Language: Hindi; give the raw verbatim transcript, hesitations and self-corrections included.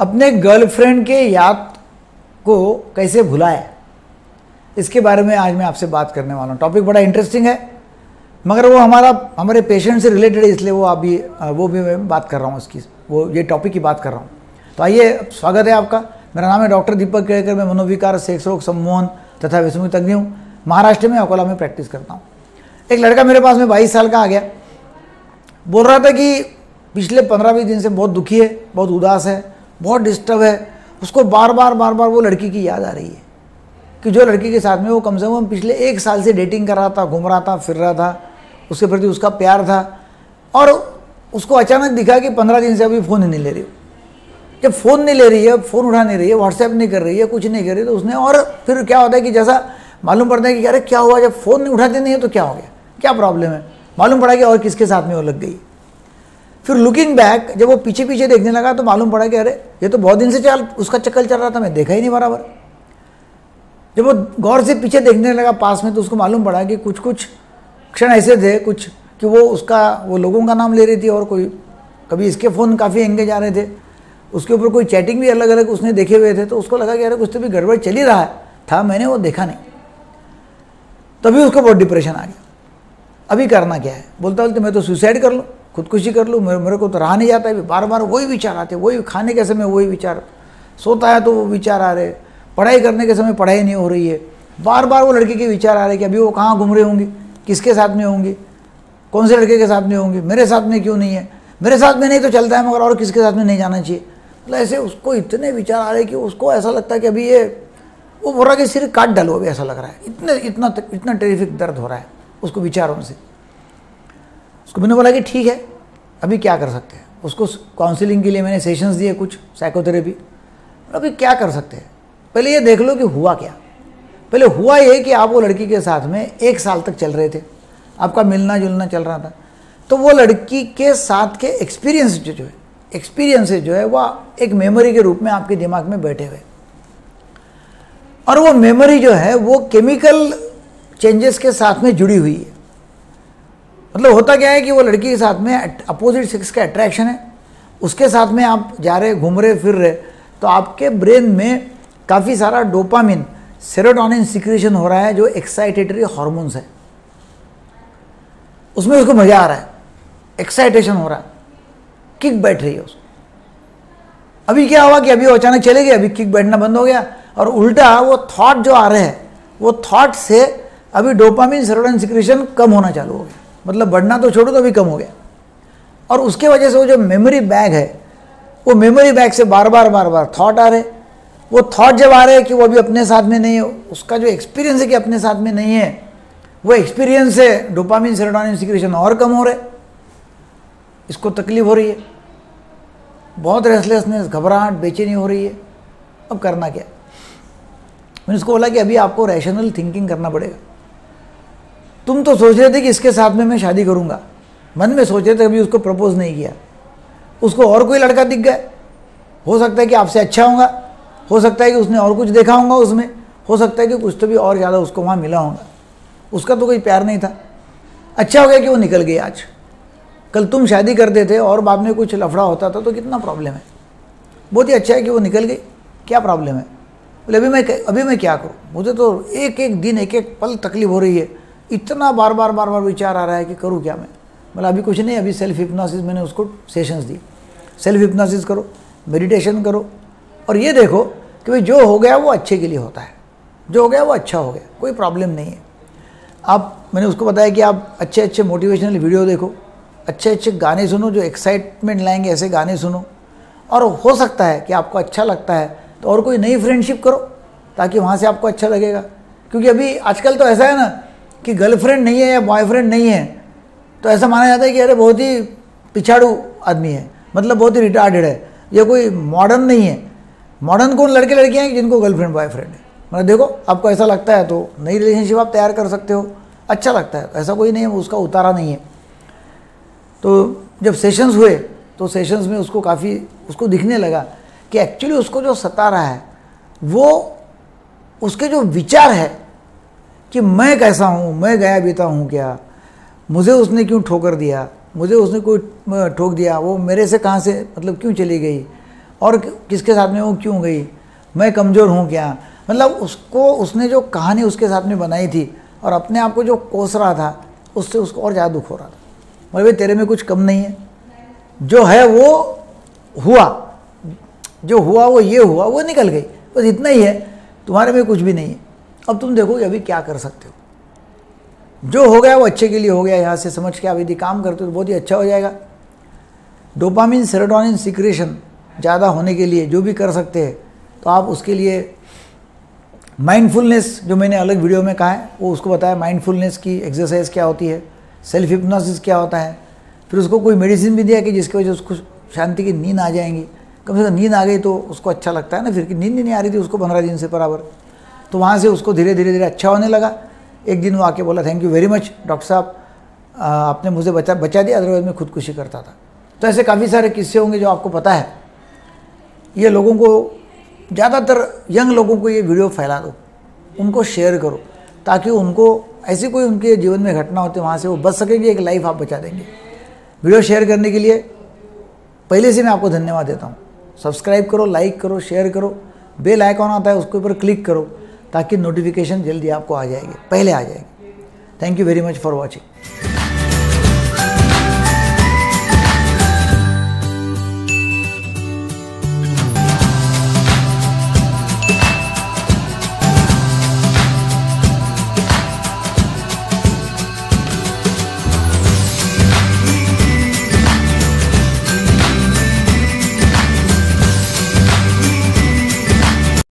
अपने गर्लफ्रेंड के याद को कैसे भुलाएं, इसके बारे में आज मैं आपसे बात करने वाला हूँ। टॉपिक बड़ा इंटरेस्टिंग है, मगर वो हमारा हमारे पेशेंट से रिलेटेड है, इसलिए वो अभी वो भी मैं बात कर रहा हूँ, उसकी वो ये टॉपिक की बात कर रहा हूँ। तो आइए, स्वागत है आपका। मेरा नाम है डॉक्टर दीपक केलकर। मैं मनोविकार, सेक्स रोग, सम्मोहन तथा विस्मृत तज्ञ हूँ। महाराष्ट्र में अकोला में प्रैक्टिस करता हूँ। एक लड़का मेरे पास में बाईस साल का आ गया, बोल रहा था कि पिछले पंद्रह बीस दिन से बहुत दुखी है, बहुत उदास है, बहुत डिस्टर्ब है। उसको बार बार बार बार वो लड़की की याद आ रही है कि जो लड़की के साथ में वो कम से कम पिछले एक साल से डेटिंग कर रहा था, घूम रहा था, फिर रहा था, उसके प्रति उसका प्यार था। और उसको अचानक दिखा कि पंद्रह दिन से अभी फ़ोन नहीं ले रही हो। जब फ़ोन नहीं ले रही है, फ़ोन उठा नहीं रही है, व्हाट्सएप नहीं कर रही है, कुछ नहीं कर रही, तो उसने, और फिर क्या होता है कि जैसा मालूम पड़ता है कि अरे क्या हुआ, जब फ़ोन नहीं उठाते नहीं है तो क्या हो गया, क्या प्रॉब्लम है, मालूम पड़ा कि और किसके साथ में वो लग गई। फिर लुकिंग बैक, जब वो पीछे पीछे देखने लगा तो मालूम पड़ा कि अरे ये तो बहुत दिन से चल उसका चक्कर चल रहा था, मैं देखा ही नहीं बराबर। जब वो गौर से पीछे देखने लगा पास में, तो उसको मालूम पड़ा कि कुछ कुछ क्षण ऐसे थे कुछ कि वो उसका वो लोगों का नाम ले रही थी, और कोई कभी इसके फ़ोन काफ़ी एंगेज आ रहे थे, उसके ऊपर कोई चैटिंग भी अलग अलग उसने देखे हुए थे। तो उसको लगा कि अरे कुछ तो भी गड़बड़ चल ही रहा था, मैंने वो देखा नहीं। तभी उसको बहुत डिप्रेशन आ गया। अभी करना क्या है, बोलता बोलते मैं तो सुसाइड कर लूँ, खुदकुशी कर लूँ, मेरे को तो रहा नहीं जाता है। बार बार वही विचार आते, वही खाने के समय वही विचार, सोता है तो वो विचार आ रहे, पढ़ाई करने के समय पढ़ाई नहीं हो रही है, बार बार वो लड़के के विचार आ रहे कि अभी वो कहाँ घूम रहे होंगे, किसके साथ में होंगे, कौन से लड़के के साथ में होंगे, मेरे साथ में क्यों नहीं है, मेरे साथ में नहीं तो चलता है मगर और किसके साथ में नहीं जाना चाहिए। मतलब ऐसे उसको इतने विचार आ रहे कि उसको ऐसा लगता है कि अभी ये वो बोल रहा कि सिर काट डालो, अभी ऐसा लग रहा है, इतने इतना इतना टेरिफिक दर्द हो रहा है उसको विचारों से। उसको मैंने बोला कि ठीक है, अभी क्या कर सकते हैं। उसको काउंसलिंग के लिए मैंने सेशंस दिए, कुछ साइकोथेरेपी। अभी क्या कर सकते हैं, पहले ये देख लो कि हुआ क्या। पहले हुआ ये कि आप वो लड़की के साथ में एक साल तक चल रहे थे, आपका मिलना जुलना चल रहा था। तो वो लड़की के साथ के एक्सपीरियंस जो है एक्सपीरियंसेस जो है वह एक मेमोरी के रूप में आपके दिमाग में बैठे हुए, और वो मेमोरी जो है वो केमिकल चेंजेस के साथ में जुड़ी हुई है। मतलब होता क्या है कि वो लड़की के साथ में अपोजिट सेक्स का अट्रैक्शन है, उसके साथ में आप जा रहे, घूम रहे, फिर रहे, तो आपके ब्रेन में काफ़ी सारा डोपामिन, सेरोटोनिन सिक्रीशन हो रहा है, जो एक्साइटेटरी हार्मोन्स है। उसमें उसको मज़ा आ रहा है, एक्साइटेशन हो रहा है, किक बैठ रही है उसको। अभी क्या हुआ कि अभी वो अचानक चले गए, अभी किक बैठना बंद हो गया, और उल्टा वो थॉट जो आ रहे हैं वो थॉट से अभी डोपामिन, सेरोटोनिन सिक्रीशन कम होना चालू हो गया। मतलब बढ़ना तो छोड़ो तो अभी कम हो गया, और उसके वजह से वो जो मेमोरी बैग है वो मेमोरी बैग से बार बार बार बार थॉट आ रहे। वो थॉट जब आ रहे कि वो अभी अपने साथ में नहीं है, उसका जो एक्सपीरियंस है कि अपने साथ में नहीं है, वो एक्सपीरियंस से डोपामिन, सेरोटोनिन सिक्रीशन और कम हो रहे, इसको तकलीफ हो रही है, बहुत रेस्टलेसनेस, घबराहट, बेचैनी हो रही है। अब करना क्या, मैंने उसको बोला कि अभी आपको रैशनल थिंकिंग करना पड़ेगा। तुम तो सोच रहे थे कि इसके साथ में मैं शादी करूंगा, मन में सोच रहे थे, अभी उसको प्रपोज नहीं किया, उसको और कोई लड़का दिख गया, हो सकता है कि आपसे अच्छा होगा, हो सकता है कि उसने और कुछ देखा होगा उसमें, हो सकता है कि कुछ तो भी और ज़्यादा उसको वहाँ मिला होगा, उसका तो कोई प्यार नहीं था। अच्छा हो गया कि वो निकल गई आज, कल तुम शादी करते थे और बाद में कुछ लफड़ा होता था तो कितना प्रॉब्लम है। बहुत ही अच्छा है कि वो निकल गई, क्या प्रॉब्लम है। बोले अभी मैं अभी मैं क्या करूँ, मुझे तो एक एक दिन, एक एक पल तकलीफ हो रही है, इतना बार बार बार बार विचार आ रहा है कि करूँ क्या मैं। मतलब अभी कुछ नहीं, अभी सेल्फ हिप्नोसिस, मैंने उसको सेशंस दी, सेल्फ हिप्नोसिस करो, मेडिटेशन करो, और ये देखो कि भाई जो हो गया वो अच्छे के लिए होता है, जो हो गया वो अच्छा हो गया, कोई प्रॉब्लम नहीं है। आप, मैंने उसको बताया कि आप अच्छे अच्छे मोटिवेशनल वीडियो देखो, अच्छे अच्छे गाने सुनो जो एक्साइटमेंट लाएंगे, ऐसे गाने सुनो, और हो सकता है कि आपको अच्छा लगता है तो और कोई नई फ्रेंडशिप करो ताकि वहाँ से आपको अच्छा लगेगा। क्योंकि अभी आजकल तो ऐसा है ना कि गर्लफ्रेंड नहीं है या बॉयफ्रेंड नहीं है तो ऐसा माना जाता है कि अरे बहुत ही पिछाड़ू आदमी है, मतलब बहुत ही रिटार्डेड है, ये कोई मॉडर्न नहीं है। मॉडर्न कौन लड़के लड़कियाँ हैं जिनको गर्लफ्रेंड बॉयफ्रेंड है। मतलब देखो, आपको ऐसा लगता है तो नई रिलेशनशिप आप तैयार कर सकते हो, अच्छा लगता है, ऐसा कोई नहीं है, उसका उतारा नहीं है। तो जब सेशंस हुए तो सेशंस में उसको काफ़ी उसको दिखने लगा कि एक्चुअली उसको जो सता रहा है वो उसके जो विचार है कि मैं कैसा हूँ, मैं गया बीता हूँ क्या, मुझे उसने क्यों ठोकर दिया, मुझे उसने कोई ठोक दिया, वो मेरे से कहाँ से मतलब क्यों चली गई, और किसके साथ में वो क्यों गई, मैं कमज़ोर हूँ क्या, मतलब उसको उसने जो कहानी उसके साथ में बनाई थी और अपने आप को जो कोस रहा था उससे उसको और ज़्यादा दुख हो रहा था। मतलब भाई तेरे में कुछ कम नहीं है, जो है वो हुआ, जो हुआ वो ये हुआ, वो निकल गई, बस इतना ही है, तुम्हारे में कुछ भी नहीं है। अब तुम देखो अभी क्या कर सकते हो, जो हो गया वो अच्छे के लिए हो गया, यहाँ से समझ के आप यदि काम करते हो तो बहुत ही अच्छा हो जाएगा। डोपामिन सेरोटोनिन सिक्रेशन ज़्यादा होने के लिए जो भी कर सकते हैं तो आप उसके लिए माइंडफुलनेस, जो मैंने अलग वीडियो में कहा है वो उसको बताया, माइंडफुलनेस की एक्सरसाइज क्या होती है, सेल्फ हिप्नोसिस क्या होता है, फिर उसको कोई मेडिसिन भी दिया कि जिसकी वजह से उसको शांति की नींद आ जाएंगी, कम से कम नींद आ गई तो उसको अच्छा लगता है ना, फिर कि नींद नहीं आ रही थी उसको पंद्रह दिन से बराबर, तो वहाँ से उसको धीरे धीरे धीरे अच्छा होने लगा। एक दिन वो आके बोला thank you very much doctor साहब, आपने मुझे बचा बचा दिया, अदरवाइज मैं खुदकुशी करता था। तो ऐसे काफ़ी सारे किस्से होंगे जो आपको पता है, ये लोगों को ज़्यादातर यंग लोगों को ये वीडियो फैला दो, उनको शेयर करो ताकि उनको ऐसी कोई उनके जीवन में घटना होती है वहाँ से वो बच सकेंगे, एक लाइफ आप बचा देंगे। वीडियो शेयर करने के लिए पहले से मैं आपको धन्यवाद देता हूँ। सब्सक्राइब करो, लाइक करो, शेयर करो, बेल आइकॉन आता है उसके ऊपर क्लिक करो ताकि नोटिफिकेशन जल्दी आपको आ जाएगी, पहले आ जाएगी। Thank you very much for watching.